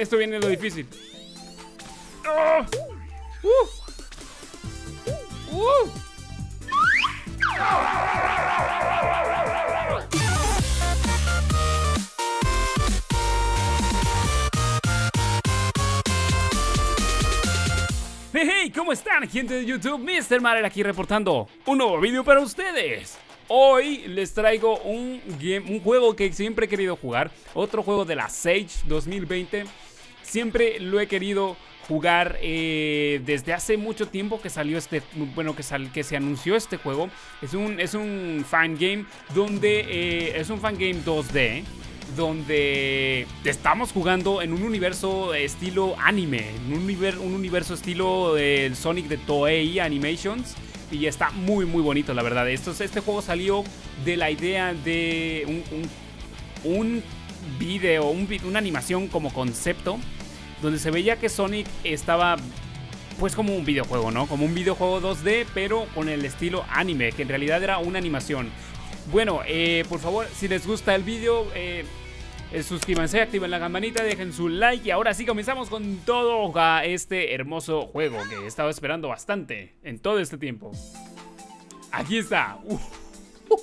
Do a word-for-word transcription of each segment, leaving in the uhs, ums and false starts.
Esto viene lo difícil. ¡Oh! ¡Uh! ¡Uh! Hey, hey, ¿cómo están, gente de YouTube? mister Matter aquí reportando un nuevo video para ustedes. Hoy les traigo un, game, un juego que siempre he querido jugar. Otro juego de la Sage dos mil veinte. Siempre lo he querido jugar eh, desde hace mucho tiempo que salió este. Bueno, que, sal, que se anunció este juego. Es un, es un fangame donde. Eh, es un fangame dos D. Donde estamos jugando en un universo estilo anime. En un, univer, un universo estilo eh, Sonic de Toei Animations. Y está muy muy bonito, la verdad. Esto, este juego salió de la idea de un, un, un video, un, una animación como concepto, donde se veía que Sonic estaba pues como un videojuego, ¿no? Como un videojuego dos D, pero con el estilo anime, que en realidad era una animación. Bueno, eh, por favor, si les gusta el video, eh, suscríbanse, activen la campanita, dejen su like. Y ahora sí comenzamos con todo a este hermoso juego que he estado esperando bastante en todo este tiempo. Aquí está. Uf. Uf.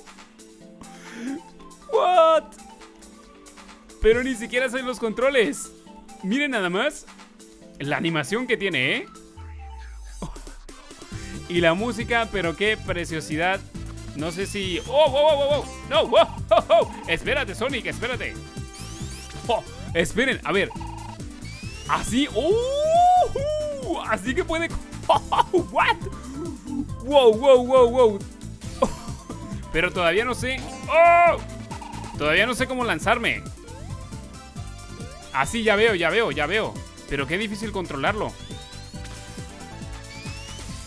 What? Pero ni siquiera sé los controles. Miren nada más la animación que tiene, ¿eh? Y la música, pero qué preciosidad. No sé si... ¡Oh, oh, oh, oh! ¡No! Oh, oh, oh. ¡Espérate, Sonic! ¡Espérate! Oh, esperen, a ver. Así, oh, así que puede. Oh, what? Wow, wow, wow, wow. Oh, pero todavía no sé. Oh, todavía no sé cómo lanzarme. Así ya veo, ya veo, ya veo. Pero qué difícil controlarlo.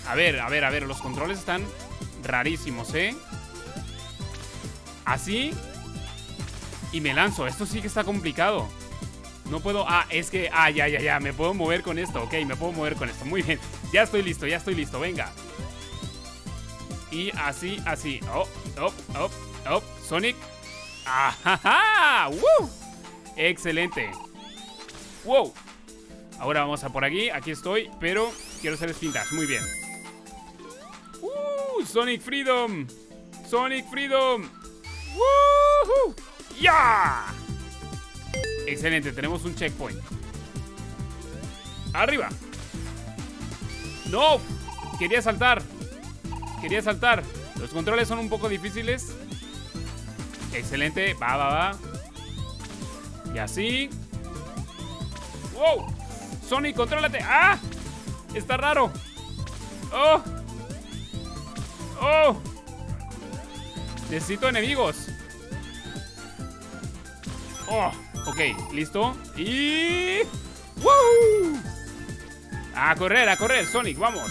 A ver, a ver, a ver. Los controles están rarísimos, ¿eh? Así. Y me lanzo, esto sí que está complicado. No puedo, ah, es que, ah, ya, ya, ya, me puedo mover con esto, ok, me puedo mover con esto, muy bien. Ya estoy listo, ya estoy listo, venga. Y así, así, oh, oh, oh, oh, Sonic. ¡Ajaja! ¡Woo! Excelente. ¡Wow! Ahora vamos a por aquí, aquí estoy, pero quiero hacerles pintas, muy bien. ¡Uh! Sonic Freedom. Sonic Freedom. ¡Woohoo! ¡Ya! Excelente, tenemos un checkpoint. ¡Arriba! ¡No! Quería saltar. Quería saltar. Los controles son un poco difíciles. Excelente, va, va, va. Y así. ¡Wow! Sonic, contrólate. ¡Ah! Está raro. ¡Oh! ¡Oh! Necesito enemigos. Oh, ok, listo. Y... ¡Woo! A correr, a correr, Sonic, vamos.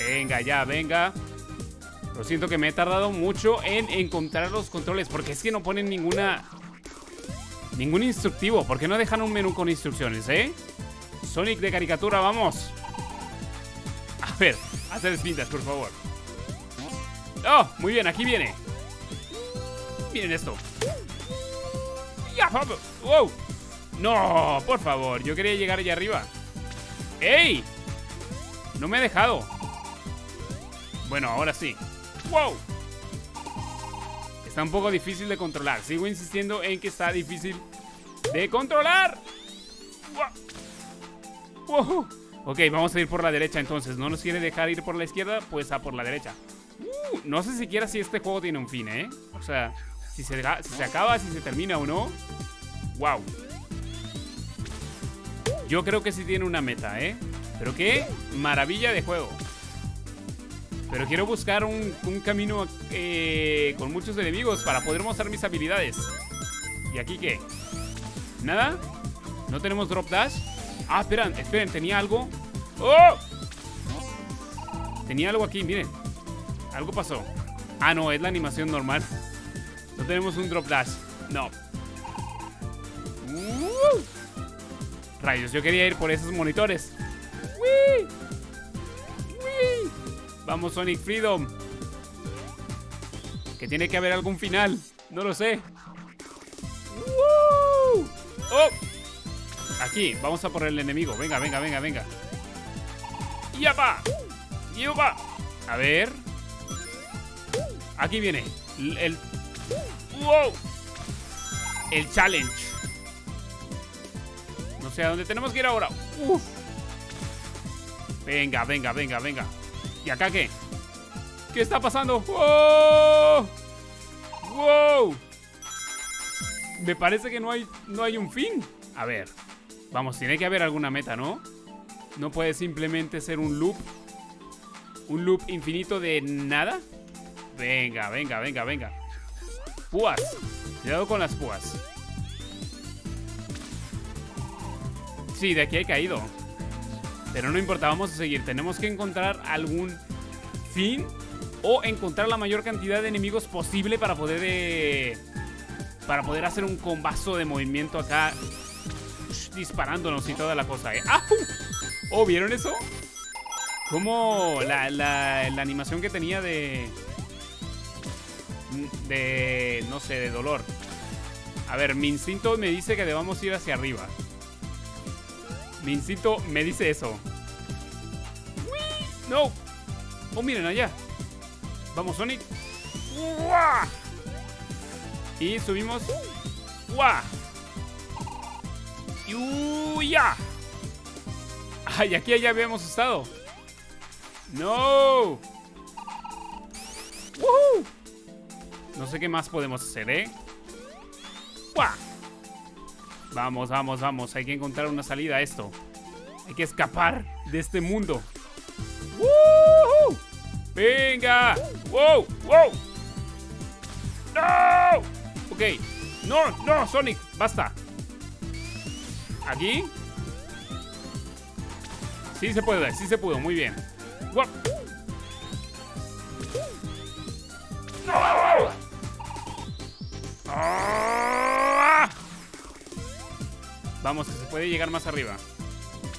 Venga, ya, venga. Lo siento que me he tardado mucho en encontrar los controles, porque es que no ponen ninguna... Ningún instructivo, porque no dejan un menú con instrucciones, ¿eh? Sonic de caricatura, vamos. A ver, hacer pintas, por favor. Oh, muy bien, aquí viene. Miren esto. ¡Wow! No, por favor, yo quería llegar allá arriba. ¡Ey! No me he dejado. Bueno, ahora sí. ¡Wow! Está un poco difícil de controlar. Sigo insistiendo en que está difícil de controlar. ¡Wow! ¡Wow! Ok, vamos a ir por la derecha entonces. ¿No nos quiere dejar ir por la izquierda? Pues a por la derecha. Uh, no sé siquiera si este juego tiene un fin, ¿eh? O sea... Si se, si se acaba, si se termina o no. Wow. Yo creo que sí tiene una meta, ¿eh? Pero qué maravilla de juego. Pero quiero buscar un, un camino eh, con muchos enemigos para poder mostrar mis habilidades. ¿Y aquí qué? ¿Nada? ¿No tenemos drop dash? Ah, esperen, esperen, tenía algo. ¡Oh! Tenía algo aquí, miren. Algo pasó. Ah, no, es la animación normal. No tenemos un drop dash. No. Uh, rayos, yo quería ir por esos monitores. Wee, wee. Vamos, Sonic Freedom. Que tiene que haber algún final. No lo sé. Uh, oh. aquí. Vamos a por el enemigo. Venga, venga, venga, venga. ¡Yapa! ¡Yapa! A ver. Aquí viene. El... el... ¡Wow! El challenge. No sé a dónde tenemos que ir ahora. ¡Uf! Venga, venga, venga, venga. ¿Y acá qué? ¿Qué está pasando? ¡Wow! ¡Wow! Me parece que no hay, no hay un fin. A ver. Vamos, tiene que haber alguna meta, ¿no? No puede simplemente ser un loop. Un loop infinito de nada. Venga, venga, venga, venga. Púas. Cuidado con las púas. Sí, de aquí he caído. Pero no importa, vamos a seguir. Tenemos que encontrar algún fin o encontrar la mayor cantidad de enemigos posible para poder eh, para poder hacer un combazo de movimiento acá disparándonos y toda la cosa. eh. ¡Ah! Oh, ¿vieron eso? Como la, la, la animación que tenía de... De... no sé, de dolor. A ver, mi instinto me dice que debamos ir hacia arriba. Mi instinto me dice eso. ¡No! Oh, miren allá. Vamos, Sonic. ¡Uah! Y subimos. ¡Uah! ¡Y ya! ¡Ay, aquí allá habíamos estado! ¡No! ¡Woohoo! No sé qué más podemos hacer, ¿eh? ¡Uah! Vamos, vamos, vamos. Hay que encontrar una salida a esto. Hay que escapar de este mundo. ¡Woohoo! ¡Venga! ¡Wow! ¡Wow! ¡No! Ok. ¡No! ¡No, Sonic! ¡Basta! ¿Aquí? Sí se puede, sí se pudo. Muy bien. ¡Wow! ¡No! ¡Ah! Vamos, que se puede llegar más arriba.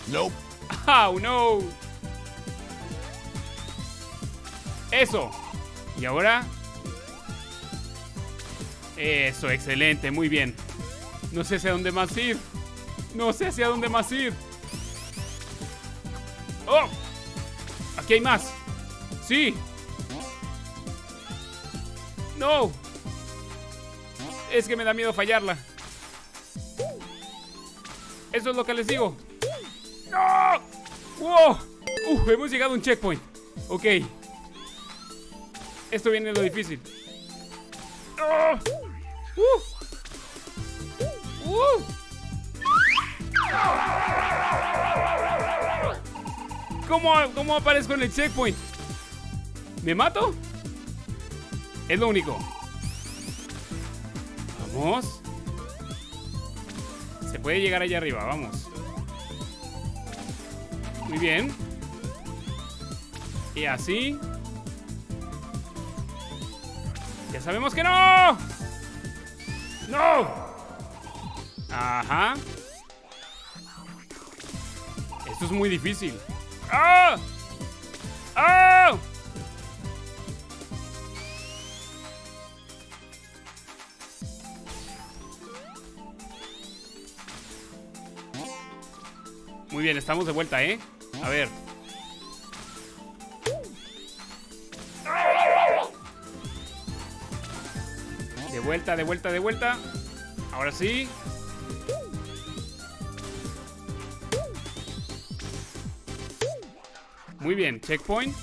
No. ¡Oh, no! Eso. Y ahora... Eso, excelente, muy bien. No sé hacia dónde más ir. No sé hacia dónde más ir. ¡Oh! Aquí hay más. ¡Sí! ¡No! Es que me da miedo fallarla. Eso es lo que les digo. ¡No! ¡Wow! ¡Uf! Hemos llegado a un checkpoint. Ok. Esto viene lo difícil. ¡Oh! ¡Uh! ¡Uh! ¿Cómo, ¿Cómo aparezco en el checkpoint? ¿Me mato? Es lo único. Vamos. Se puede llegar allá arriba, vamos. Muy bien. Y así. Ya sabemos que no. ¡No! Ajá. Esto es muy difícil. ¡Ah! ¡Ah! Muy bien, estamos de vuelta, ¿eh? A ver. De vuelta, de vuelta, de vuelta. Ahora sí. Muy bien, checkpoint.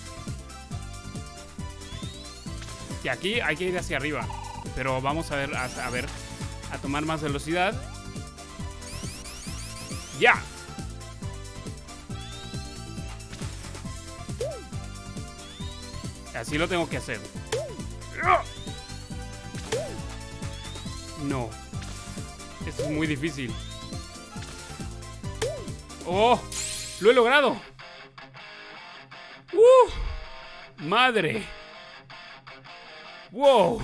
Y aquí hay que ir hacia arriba. Pero vamos a ver, a, a ver, a tomar más velocidad. ¡Ya! Así lo tengo que hacer. No. Esto es muy difícil. ¡Oh! ¡Lo he logrado! ¡Uh! ¡Madre! ¡Wow!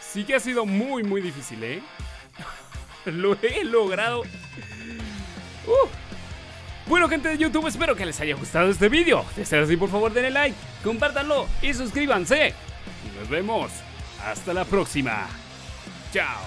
Sí que ha sido muy, muy difícil, ¿eh? Lo he logrado. ¡Uh! Bueno, gente de YouTube, espero que les haya gustado este vídeo. De ser así, por favor, denle like, compártanlo y suscríbanse. Y nos vemos. Hasta la próxima. Chao.